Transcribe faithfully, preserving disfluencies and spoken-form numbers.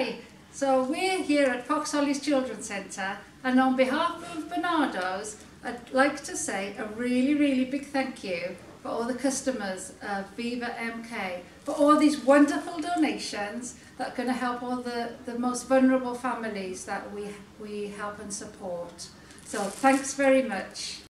Hi, so we're here at Fox Holly's Children's Centre, and on behalf of Barnardo's, I'd like to say a really, really big thank you for all the customers of Viva M K, for all these wonderful donations that are going to help all the, the most vulnerable families that we, we help and support. So thanks very much.